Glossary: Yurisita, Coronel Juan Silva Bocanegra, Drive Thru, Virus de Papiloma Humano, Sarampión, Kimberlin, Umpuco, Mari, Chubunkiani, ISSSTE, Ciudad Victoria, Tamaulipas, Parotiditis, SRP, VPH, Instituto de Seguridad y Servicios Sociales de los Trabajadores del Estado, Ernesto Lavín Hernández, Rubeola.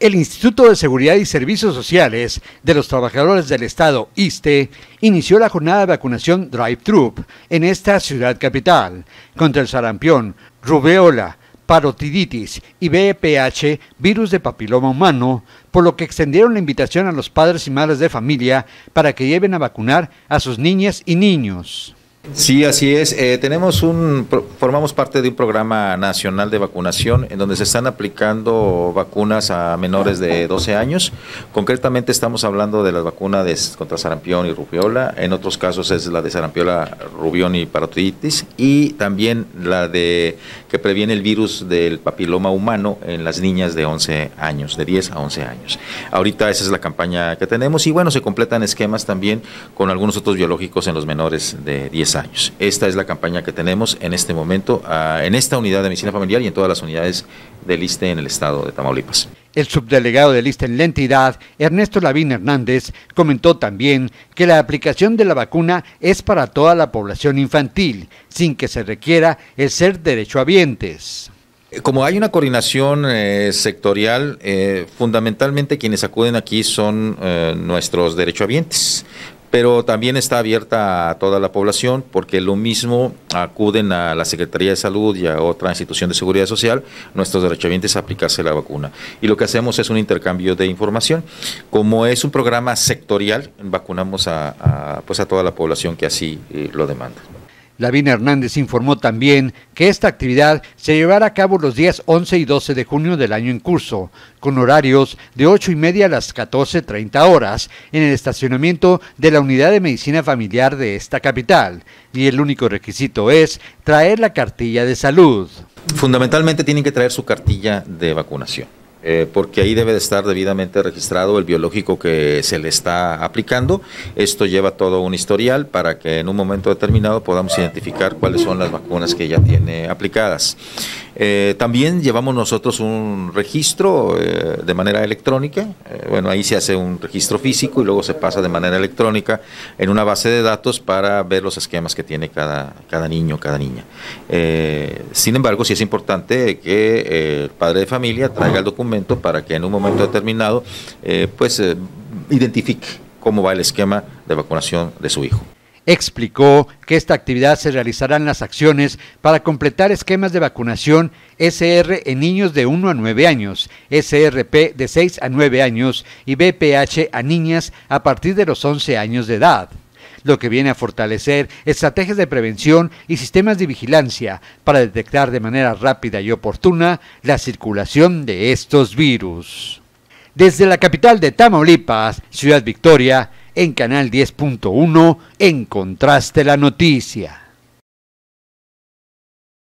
El Instituto de Seguridad y Servicios Sociales de los Trabajadores del Estado, ISSSTE, inició la jornada de vacunación drive-thru en esta ciudad capital contra el sarampión, rubeola, parotiditis y VPH, virus de papiloma humano, por lo que extendieron la invitación a los padres y madres de familia para que lleven a vacunar a sus niñas y niños. Sí, así es. Formamos parte de un programa nacional de vacunación en donde se están aplicando vacunas a menores de 12 años. Concretamente estamos hablando de las vacunas contra sarampión y rubiola. En otros casos es la de sarampión, rubión y parotiditis, y también la de que previene el virus del papiloma humano en las niñas de 11 años, de 10 a 11 años. Ahorita esa es la campaña que tenemos y bueno, se completan esquemas también con algunos otros biológicos en los menores de 10 años. Esta es la campaña que tenemos en este momento en esta unidad de medicina familiar y en todas las unidades del ISSSTE en el estado de Tamaulipas. El subdelegado del ISSSTE en la entidad, Ernesto Lavín Hernández, comentó también que la aplicación de la vacuna es para toda la población infantil, sin que se requiera el ser derechohabientes. Como hay una coordinación sectorial, fundamentalmente quienes acuden aquí son nuestros derechohabientes, pero también está abierta a toda la población porque lo mismo acuden a la Secretaría de Salud y a otra institución de seguridad social nuestros derechohabientes a aplicarse la vacuna. Y lo que hacemos es un intercambio de información. Como es un programa sectorial, vacunamos a toda la población que así lo demanda. Lavín Hernández informó también que esta actividad se llevará a cabo los días 11 y 12 de junio del año en curso, con horarios de 8:30 a las 14:30 horas en el estacionamiento de la Unidad de Medicina Familiar de esta capital, y el único requisito es traer la cartilla de salud. Fundamentalmente tienen que traer su cartilla de vacunación. Porque ahí debe de estar debidamente registrado el biológico que se le está aplicando. Esto lleva todo un historial para que en un momento determinado podamos identificar cuáles son las vacunas que ya tiene aplicadas. También llevamos nosotros un registro de manera electrónica. Bueno, ahí se hace un registro físico y luego se pasa de manera electrónica en una base de datos para ver los esquemas que tiene cada niño, cada niña. Sin embargo, sí es importante que el padre de familia traiga el documento para que en un momento determinado identifique cómo va el esquema de vacunación de su hijo. Explicó que esta actividad se realizarán las acciones para completar esquemas de vacunación SR en niños de 1 a 9 años, SRP de 6 a 9 años y VPH a niñas a partir de los 11 años de edad, lo que viene a fortalecer estrategias de prevención y sistemas de vigilancia para detectar de manera rápida y oportuna la circulación de estos virus. Desde la capital de Tamaulipas, Ciudad Victoria, en Canal 10.1, en Contraste la Noticia.